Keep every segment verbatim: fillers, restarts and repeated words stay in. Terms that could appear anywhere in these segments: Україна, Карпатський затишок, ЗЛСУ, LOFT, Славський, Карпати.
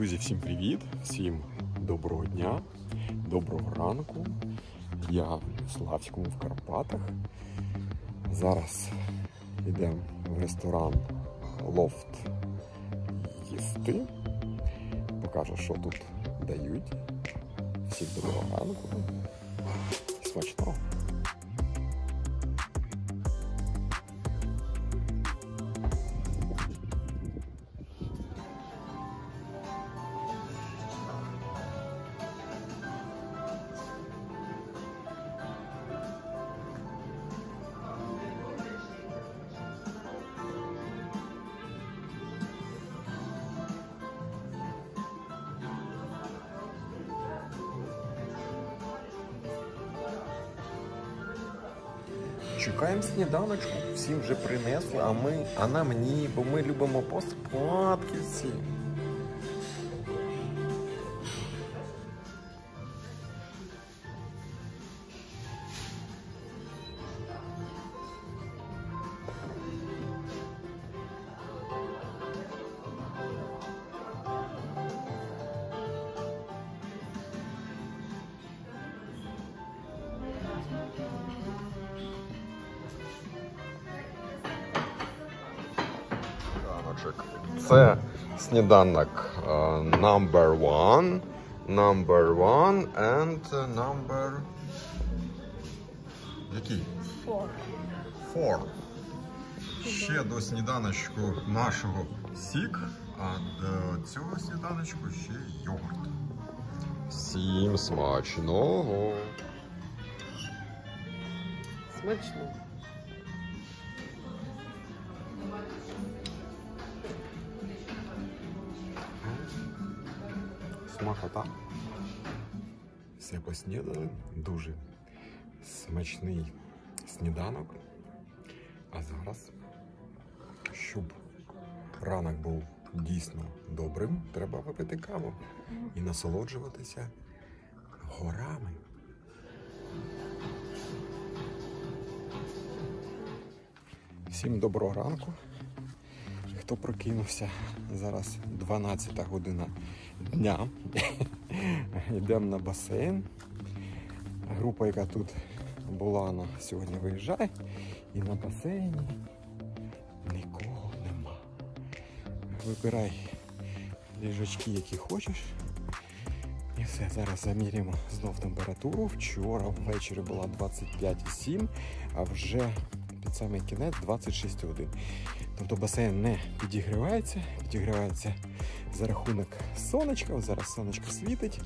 Друзі, всім привіт, всім доброго дня, доброго ранку. Я в Славському, в Карпатах. Зараз йдемо в ресторан Лофт їсти. Покажу, що тут дають. Всім доброго ранку. Смачного. Чекаємо сніданочку, всім вже принесли, а ми, а на мені, бо ми любимо посипатки всі. Це сніданок uh, number one, number one and number... Який? Four. Four. Ще до сніданочку нашого сік, а до цього сніданочку ще йогурт. Всім смачного! Смачного! Смакота. Все поснідали, дуже смачний сніданок. А зараз, щоб ранок був дійсно добрим, треба випити каву і насолоджуватися горами. Всім доброго ранку. Хто прокинувся, зараз дванадцята година дня. Йдемо на басейн. Група, яка тут була, вона сьогодні виїжджає. І на басейні нікого нема. Вибирай ліжачки, які хочеш. І все, зараз заміряємо знов температуру. Вчора ввечері була двадцять п'ять і сім, а вже під самий кінець двадцять шість і один. Тобто басейн не підігрівається, підігрівається за рахунок сонечка, зараз сонечко світить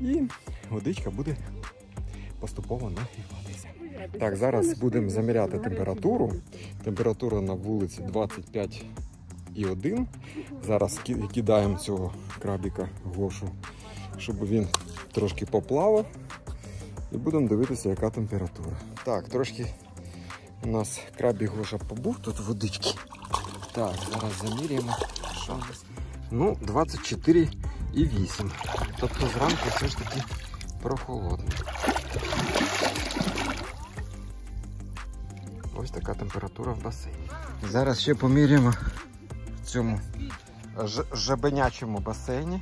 і водичка буде поступово нагріватися. Так, зараз будемо заміряти температуру. Температура на вулиці двадцять п'ять і один. Зараз кидаємо цього крабіка Гошу, щоб він трошки поплавав, і будемо дивитися, яка температура. Так, трошки у нас крабі Гоша побув тут водички. Так, зараз заміряємо. Що у нас? Ну, двадцять чотири і вісім. Тобто зранку все ж таки прохолодно. Ось така температура в басейні. Зараз ще поміряємо в цьому жабенячому басейні.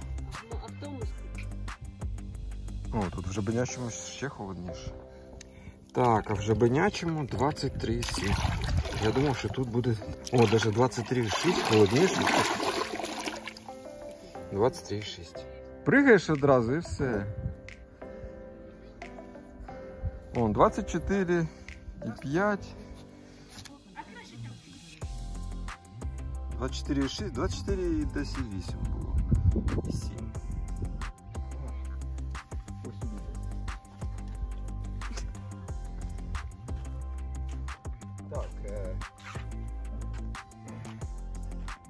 О, тут в жабенячому ще холодніше. Так, а в жабенячому двадцять три і сім. Я думав, що тут буде... О, навіть двадцять три і шість, холодніше. двадцять три і шість. Пригаєш одразу і все. О, двадцять чотири і п'ять. двадцять чотири і шість, двадцять чотири і вісім було. І сім.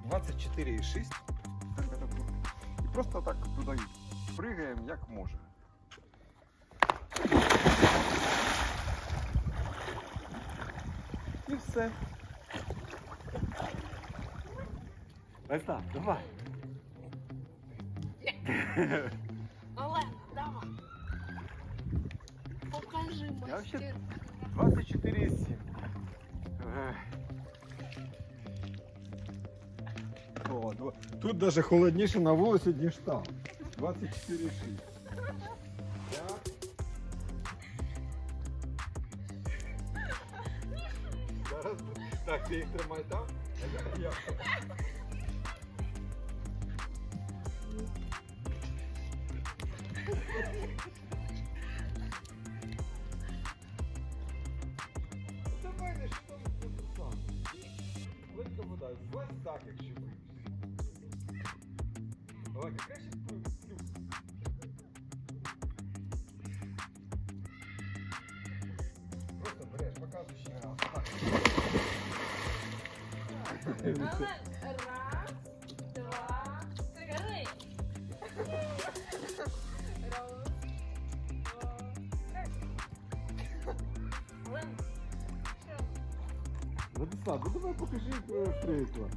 двадцять чотири і шість. І просто так туди пригаємо, як може. І все. Олена, давай. Олена, давай. Покажи мастер. двадцять чотири і сім. холодно. Тут даже холодніше на вулиці, ніж там. двадцять чотири шість. Так. Так, ти їх тримай там. Давай не що буде сам. Легко вода. Ось так, якщо вийде. Давай, краще плюс. Просто береш, показуй ще раз. Але раз, два, три. Владислав, ну давай покажи приклад.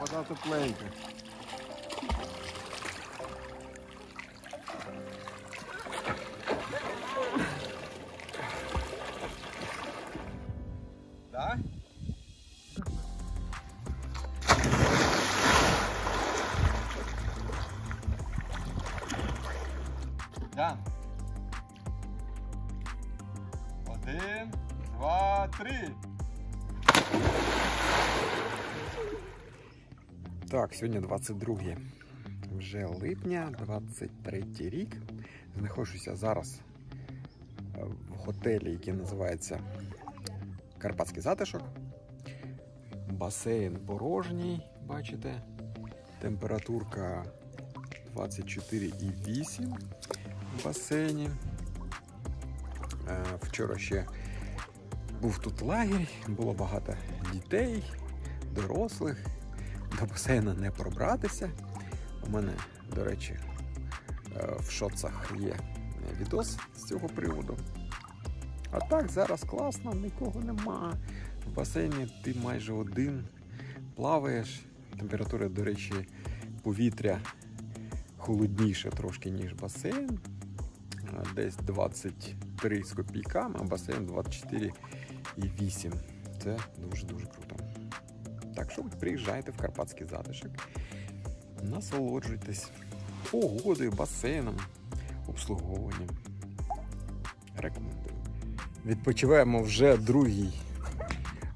Вода тепленька. Да? Да. Один, два, три. Так, сьогодні двадцять друге вже липня, двадцять третій рік. Знаходжуся зараз в готелі, який називається Карпатський затишок. Басейн порожній, бачите. Температурка двадцять чотири і вісім в басейні. Вчора ще був тут лагерь, було багато дітей, дорослих. До басейну не пробратися. У мене, до речі, в шоцах є відос з цього приводу. А так, зараз класно, нікого нема. В басейні ти майже один плаваєш. Температура, до речі, повітря холодніше трошки, ніж басейн. Десь двадцять три з копійками, а басейн двадцять чотири і вісім. Це дуже-дуже круто. Так що приїжджайте в Карпатський затишок. Насолоджуйтесь погодою, басейном, обслуговуванням. Рекомендую. Відпочиваємо вже другий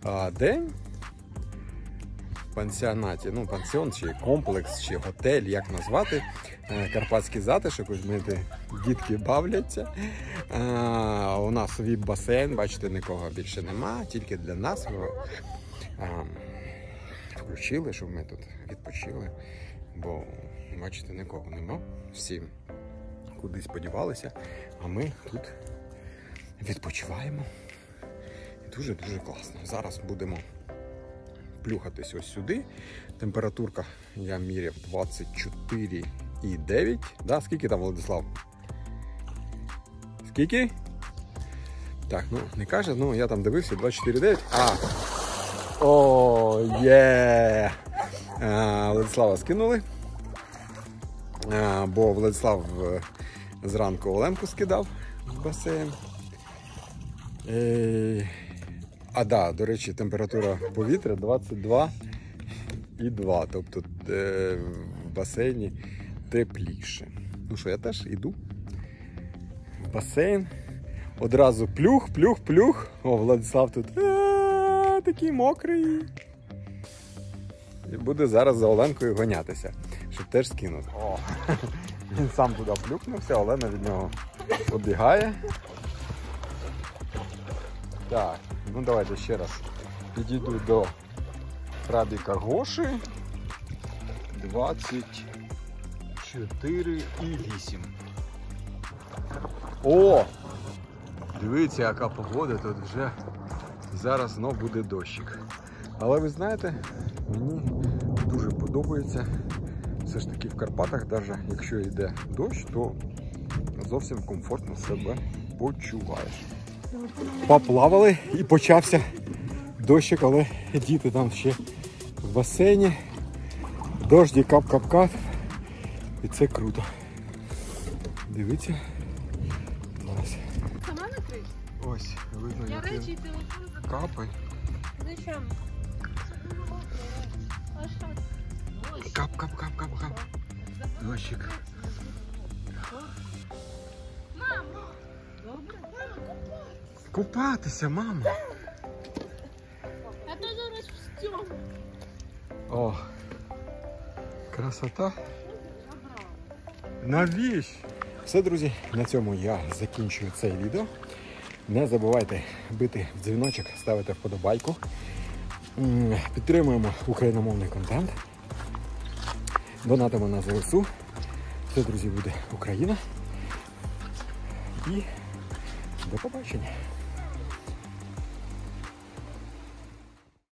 а, день в пансіонаті, ну пансіон, чи комплекс, чи готель, як назвати, Карпатський затишок. Ось ми де дітки бавляться. А, у нас свій басейн, бачите, нікого більше нема, тільки для нас його включили, щоб ми тут відпочили, бо, бачите, нікого нема, всі кудись подівалися, а ми тут відпочиваємо. Дуже-дуже класно. Зараз будемо плюхатись ось сюди. Температурка, я міряв, двадцять чотири і дев'ять. Да? Скільки там, Владислав? Скільки? Так, ну не каже, ну я там дивився, двадцять чотири і дев'ять. А! О, є! А, Владислава скинули. А, бо Владислав зранку Оленку скидав в басейн. А да, до речі, температура повітря двадцять два і два, тобто в басейні тепліше. Ну що, я теж йду в басейн, одразу плюх, плюх, плюх. О, Владислав тут а-а-а, такий мокрий. І буде зараз за Оленкою гонятися, щоб теж скинути. О, він сам туди плюхнувся, Олена від нього оббігає. Так, ну давайте ще раз підійду до крабіка Гоші. двадцять чотири і вісім. О! Дивіться, яка погода, тут вже зараз знов буде дощик. Але ви знаєте, мені дуже подобається все ж таки в Карпатах, навіть якщо йде дощ, то зовсім комфортно себе почуваєш. Поплавали і почався дощик, але діти там ще в басейні. Дощ і кап-кап-кап. І це круто. Дивіться. Клас. Сама накрить? Ось, видно, я які речі, капи. Зачем? Кап-кап-кап-кап-кап. Дощик. Мамо! Добре? Мамо, купатися! Купатися, мамо! А то зараз в цьому. О! Красота! Навіщо? Все, друзі, на цьому я закінчую це відео. Не забувайте бити в дзвіночок, ставити вподобайку. Підтримуємо україномовний контент. Донатимо на ЗЛСУ. Все, друзі, буде Україна. І до побачення!